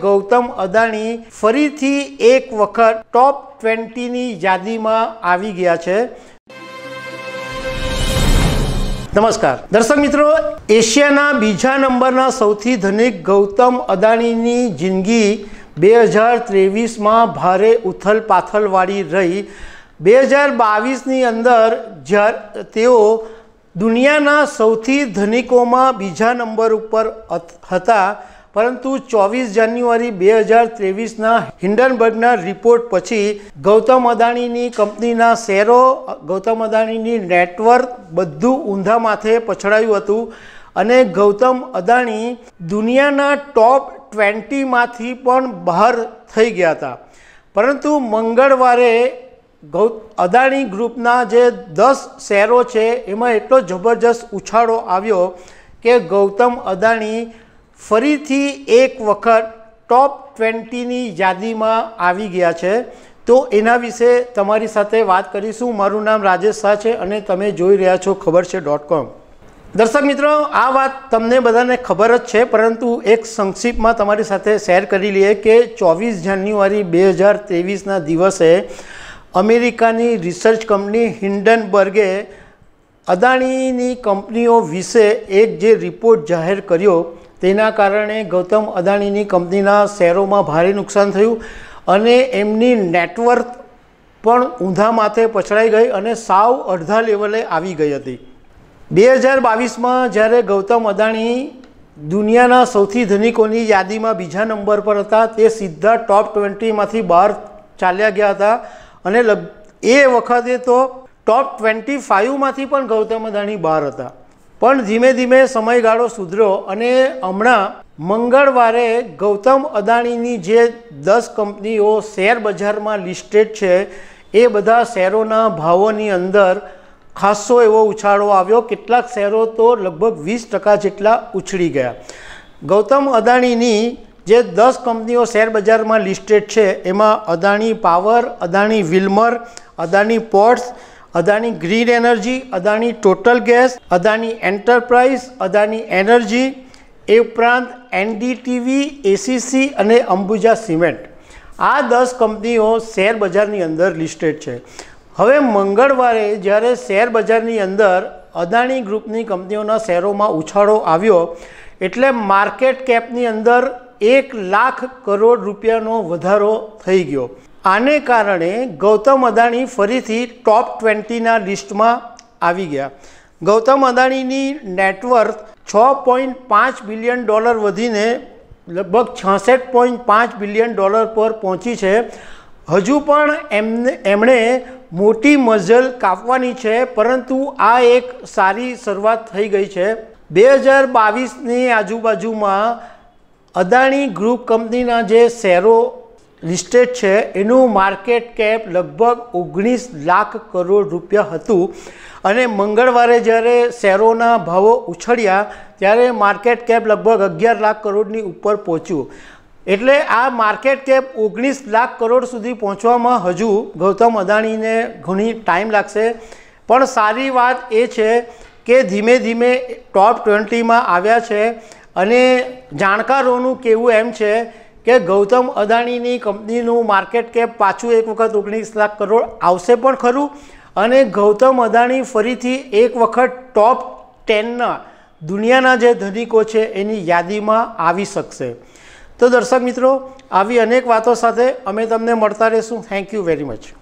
गौतम अदाणी फरीथी एक वखत टॉप 20 नी यादीमां आवी गया छे। नमस्कार दर्शक मित्रों, एशियाना बीजा नंबरना सौथी धनिक गौतम अदाणीनी जिंदगी 2023 मां भारे उथल-पाथलवाड़ी रही। 2022 नी अंदर ज्यारे तेओ दुनियाना सौथी धनिकोमां बीजा नंबर उपर हता, परंतु 24 जान्युआरी 2023 हिंडनबर्गना रिपोर्ट पछी गौतम अदाणीनी कंपनीना शेरो, गौतम अदाणीनी नेटवर्क बधुं ऊंधा माथे पछड़ायुं हतुं अने गौतम अदाणी दुनियाना टॉप 20 मांथी पण बहार थई गया हता। परंतु मंगळवारे अदाणी ग्रुपना जे 10 शेरो छे एमां एटलो जबरदस्त उछाळो आव्यो के गौतम अदाणी फरीथी एक वखत टॉप 20 नी यादीमां आवी गया छे। तो एना विशे तमारी साथे वात करीशुं। मारू नाम राजेश शाह छे अने तमे जोई रह्या छो khabarchhe.com। दर्शक मित्रों, आ वात तमने बधाने खबर ज छे, परंतु एक संक्षिप्तमां तमारी साथे शेर करी लईए के 24 जान्युआरी 2023 ना दिवसे अमेरिकानी रिसर्च कंपनी हिंडनबर्गे अदाणीनी कंपनीओ विशे एक जे रिपोर्ट जाहेर कर्यो तेना कारणे गौतम अदाणीनी कंपनीना शेरोमां भारी नुकसान थयुं अने एमनी नेटवर्क पण ऊंधा माथे पछड़ाई गई अने साव अर्धा लेवले आवी गई हती। 2022 मां ज्यारे गौतम अदाणी दुनियाना सौथी धनिकोनी यादीमां बीजा नंबर पर हता, ते सीधा टॉप 20 मांथी बहार चाल्या गया हता अने ए वखते तो टॉप 25 मांथी पण गौतम अदाणी बहार हता। पण धीमे धीमे समयगाळो सुधर्यो अने हमणां मंगळवारे गौतम अदाणीनी जे 10 कंपनीओ शेर बजारमां लिस्टेड छे ए बधा शेरोना भावोनी अंदर खासो एवो उछाळो आव्यो। केटलाक शेरो तो लगभग 20% जेटला उछळी गया। गौतम अदाणीनी जे 10 कंपनीओ शेर बजारमां लिस्टेड छे एमां Adani power, Adani Wilmar, Adani ports, Adani green energy, Adani total gas, Adani enterprise, Adani energy ए उपरांत NDTV, ACC अने अंबुजा सीमेंट आ 10 कंपनीओ शेर बजारनी अंदर लिस्टेड छे। हवे मंगळवारे ज्यारे शेर बजारनी अंदर अदाणी ग्रुपनी कंपनीओना शेरोमां उछाळो आव्यो एटले मार्केट केपनी अंदर 1 लाख करोड़ रुपियानो वधारो थई गयो। आने कारणे गौतम अदाणी फरीथी टॉप 20 ना लिस्ट में आवी गया। गौतम अदाणीनी नेटवर्क 6.5 बिलियन डॉलर वधीने लगभग 66.5 बिलियन डॉलर पर पहुँची है। हजू पण एमणे मोटी मजल कापवानी है, परंतु आ एक सारी शुरुआत थी गई है। 2022 नी आजूबाजू में अदाणी ग्रुप कंपनी ना जे शेरो लिस्टेड है एनु मार्केट कैप लगभग 19 लाख करोड़ रुपया हतु अने मंगळवारे ज्यारे शेरोना भावो उछळ्या त्यारे मार्केट कैप लगभग 11 लाख करोड़नी उपर पहोंच्युं। एटले आ मार्केट कैप 19 लाख करोड़ सुधी पहोंचवामां हजू गौतम अदाणीने घणी टाइम लागशे, पण सारी वात ए छे के धीमे धीमे टॉप 20 मां आव्या छे अने जाणकारोनुं कहेवुं एम छे के गौतम अदाणीनी कंपनीनुं मार्केट कैप पाछुं एक वखत 19 लाख करोड़ आवशे पण खरुं अने गौतम अदाणी फरीथी एक वखत टॉप 10 दुनियाना जे धनिको छे एनी यादीमां आवी शकशे। तो दर्शक मित्रों, आवी अनेक वातो साथे अमे तमने मळता रहीशुं। Thank you very much.